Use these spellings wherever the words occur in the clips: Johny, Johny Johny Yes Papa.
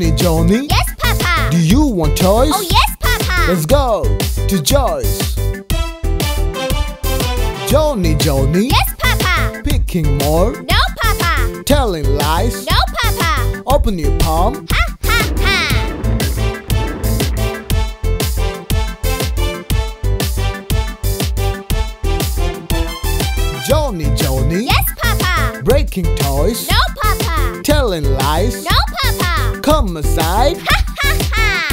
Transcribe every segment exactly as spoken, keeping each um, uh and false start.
Johnny, Johnny? Yes, Papa. Do you want toys? Oh, yes, Papa. Let's go to Joyce. Johnny, Johnny? Yes, Papa. Picking more? No, Papa. Telling lies? No, Papa. Open your palm? Ha, ha, ha. Johnny, Johnny? Yes, Papa. Breaking toys? No, Papa. Telling lies? No, Papa. Come aside? Ha, ha, ha.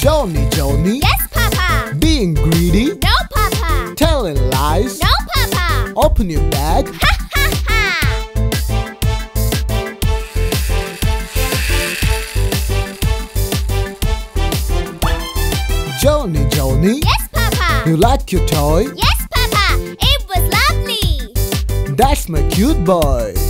Johny, Johny? Yes, Papa. Being greedy? No, Papa. Telling lies? No, Papa. Open your bag? Ha, ha, ha. Johny, Johny? Yes, Papa. You like your toy? Yes, Papa. It was lovely. That's my cute boy.